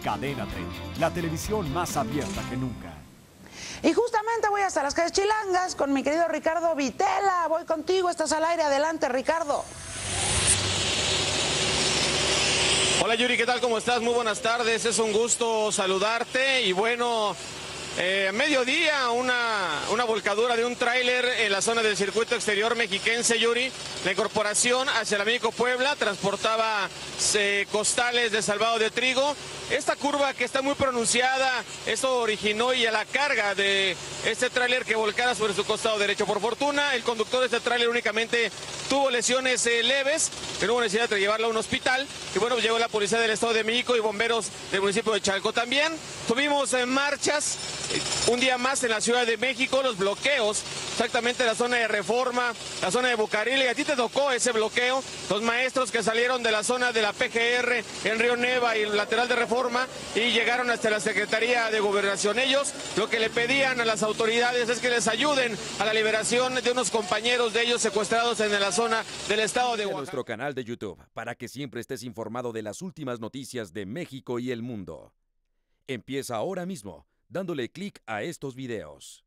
Cadena 3, la televisión más abierta que nunca. Y justamente voy hasta las calles chilangas con mi querido Ricardo Vitela. Voy contigo, estás al aire. Adelante, Ricardo. Hola, Yuri, ¿qué tal? ¿Cómo estás? Muy buenas tardes. Es un gusto saludarte. Y bueno, a mediodía una volcadura de un tráiler en la zona del circuito exterior mexiquense, Yuri. La incorporación hacia la México Puebla transportaba costales de salvado de trigo. Esta curva que está muy pronunciada, esto originó y a la carga de este tráiler que volcara sobre su costado derecho. Por fortuna, el conductor de este tráiler únicamente tuvo lesiones leves, que no hubo necesidad de llevarlo a un hospital. Y bueno, llegó la policía del Estado de México y bomberos del municipio de Chalco también. Tuvimos marchas. Un día más en la Ciudad de México, los bloqueos, exactamente la zona de Reforma, la zona de Bucareli. A ti te tocó ese bloqueo, los maestros que salieron de la zona de la PGR en Río Neva y el lateral de Reforma y llegaron hasta la Secretaría de Gobernación. Ellos lo que le pedían a las autoridades es que les ayuden a la liberación de unos compañeros de ellos secuestrados en la zona del Estado de Guerrero. Nuestro canal de YouTube, para que siempre estés informado de las últimas noticias de México y el mundo. Empieza ahora mismo, dándole clic a estos videos.